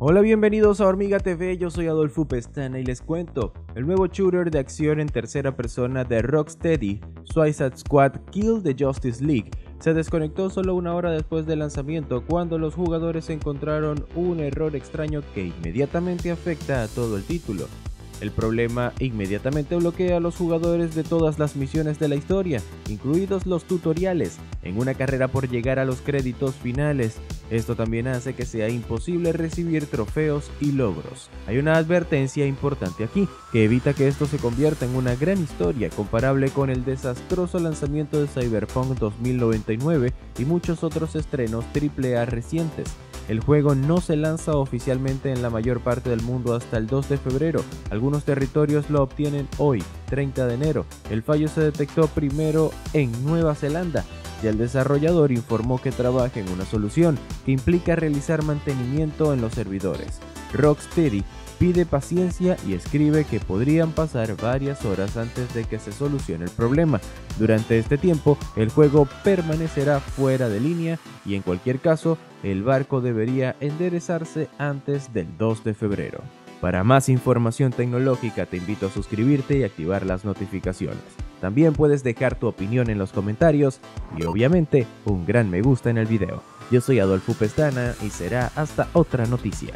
Hola, bienvenidos a Hormiga TV, yo soy Adolfo Pestana y les cuento el nuevo shooter de acción en tercera persona de Rocksteady, Suicide Squad: Kill the Justice League, se desconectó solo una hora después del lanzamiento cuando los jugadores encontraron un error extraño que inmediatamente afecta a todo el título. El problema inmediatamente bloquea a los jugadores de todas las misiones de la historia, incluidos los tutoriales, en una carrera por llegar a los créditos finales. Esto también hace que sea imposible recibir trofeos y logros. Hay una advertencia importante aquí, que evita que esto se convierta en una gran historia comparable con el desastroso lanzamiento de Cyberpunk 2099 y muchos otros estrenos AAA recientes. El juego no se lanza oficialmente en la mayor parte del mundo hasta el 2 de febrero, algunos territorios lo obtienen hoy, 30 de enero. El fallo se detectó primero en Nueva Zelanda y el desarrollador informó que trabaja en una solución que implica realizar mantenimiento en los servidores. Rocksteady pide paciencia y escribe que podrían pasar varias horas antes de que se solucione el problema. Durante este tiempo, el juego permanecerá fuera de línea y en cualquier caso, el barco debería enderezarse antes del 2 de febrero. Para más información tecnológica, te invito a suscribirte y activar las notificaciones. También puedes dejar tu opinión en los comentarios y obviamente un gran me gusta en el video. Yo soy Adolfo Pestana y será hasta otra noticia.